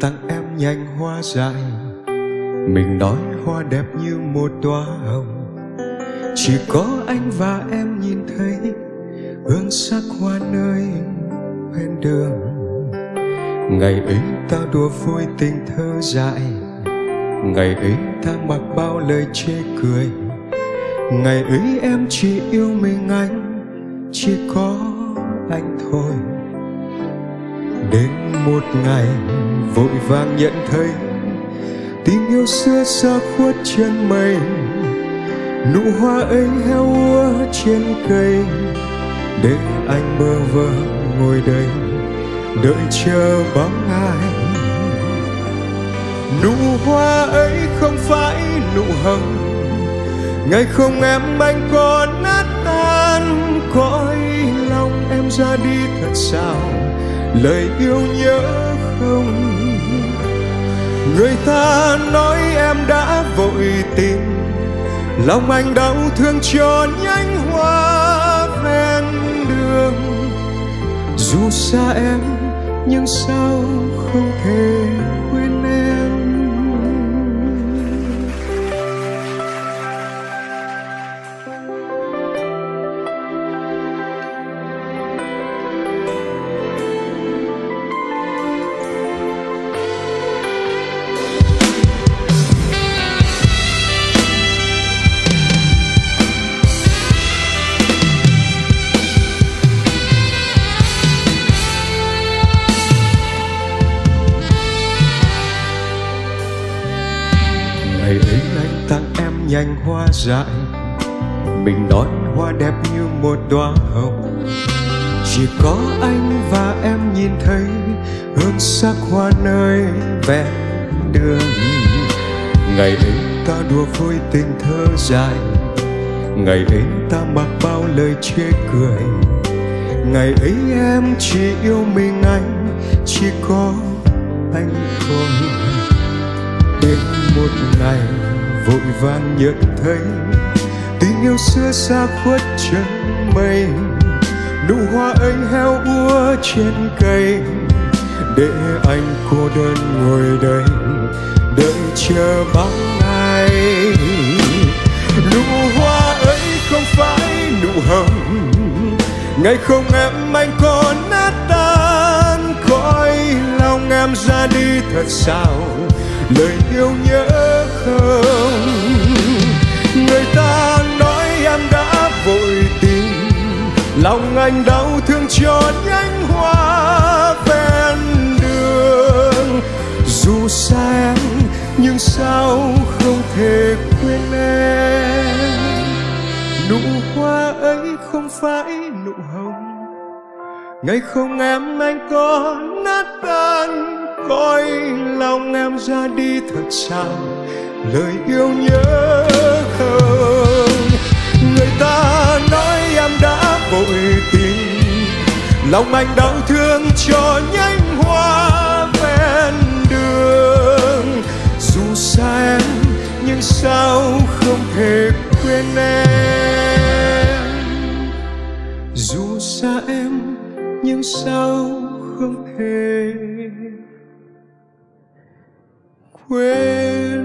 tặng em nhành hoa dại. Mình nói hoa đẹp như một đóa hồng, chỉ có anh và em nhìn thấy hương sắc hoa nơi bên đường. Ngày ấy ta đùa vui tình thơ dại, ngày ấy ta mặc bao lời chê cười. Ngày ấy em chỉ yêu mình anh, chỉ có anh thôi. Đến một ngày vội vàng nhận thấy tình yêu xưa xa khuất trên mây. Nụ hoa ấy héo úa trên cây, để anh bơ vơ ngồi đây đợi chờ bóng ai. Nụ hoa ấy không phải nụ hồng, ngày không em anh có nát tan cõi lòng em ra đi thật sao lời yêu nhớ không. Người ta nói em đã vội tìm, lòng anh đau thương cho nhánh hoa ven đường. Dù xa em nhưng sao không thể quên em. Ngày ấy anh tặng em nhành hoa dại, mình nói hoa đẹp như một đóa hồng, chỉ có anh và em nhìn thấy hương sắc hoa nơi ven đường. Ngày ấy ta đùa vui tình thơ dại, ngày ấy ta mặc bao lời chê cười. Ngày ấy em chỉ yêu mình anh, chỉ có anh thôi. Đến một ngày vội vàng nhận thấy tình yêu xưa xa khuất chân mây. Nụ hoa ấy héo úa trên cây, để anh cô đơn ngồi đây đợi chờ bóng ai. Nụ hoa ấy không phải nụ hồng, ngày không em anh có nát tan cõi lòng em ra đi thật sao lời yêu nhớ không. Người ta nói em đã vội tìm, lòng anh đau thương cho nhánh hoa ven đường. Dù xa em nhưng sao không thể quên em. Nụ hoa ấy không phải nụ hồng, ngày không em anh có nát tan cõi lòng em ra đi thật sao lời yêu nhớ không. Người ta nói em đã vội tìm, lòng anh đau thương cho nhánh hoa ven đường. Dù xa em nhưng sao không thể quên em. Dù xa em nhưng sao không thể quên.